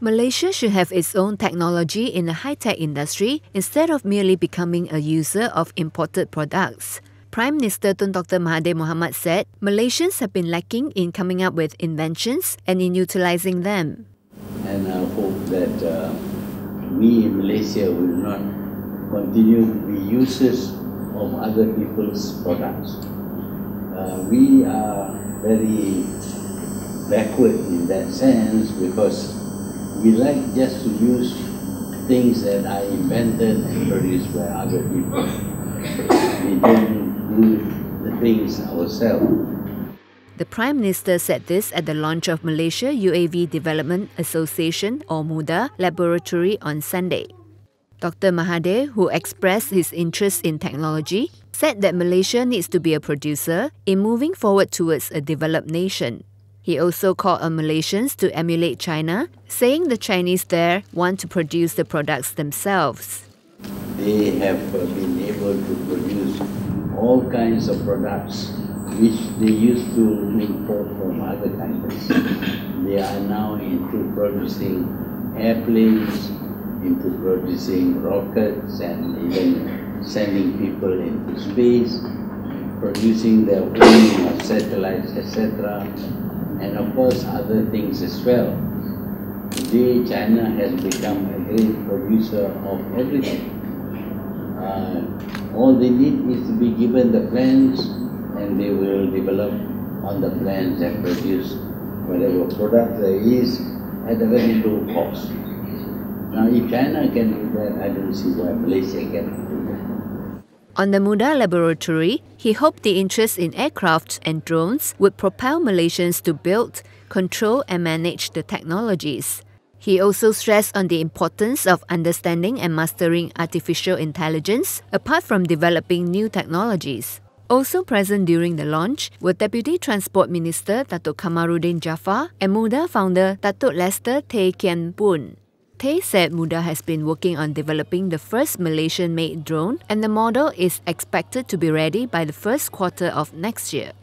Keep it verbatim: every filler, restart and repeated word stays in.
Malaysia should have its own technology in the high-tech industry instead of merely becoming a user of imported products. Prime Minister Tun Doctor Mahathir Mohamad said Malaysians have been lacking in coming up with inventions and in utilising them. And I hope that uh, we in Malaysia will not continue to be users of other people's products. Uh, we are very backward in that sense because we like just to use things that are invented and produced by other people. We don't do the things ourselves. The Prime Minister said this at the launch of Malaysia U A V Development Association or Muda laboratory on Sunday. Doctor Mahathir, who expressed his interest in technology, said that Malaysia needs to be a producer in moving forward towards a developed nation. He also called on Malaysians to emulate China, saying the Chinese there want to produce the products themselves. They have been able to produce all kinds of products which they used to import from other countries. They are now into producing airplanes, into producing rockets, and even sending people into space, producing their own satellites, et cetera. And of course other things as well. Today China has become a great producer of everything. Uh, all they need is to be given the plans and they will develop on the plans and produce whatever product there is at a very low cost. Now if China can do that, I don't see why Malaysia cannot do that. On the Muda laboratory, he hoped the interest in aircraft and drones would propel Malaysians to build, control and manage the technologies. He also stressed on the importance of understanding and mastering artificial intelligence apart from developing new technologies. Also present during the launch were Deputy Transport Minister Datuk Kamarudin Jaffa and Muda founder Datuk Lester Teh Kien Boon. Teh said Muda has been working on developing the first Malaysian-made drone and the model is expected to be ready by the first quarter of next year.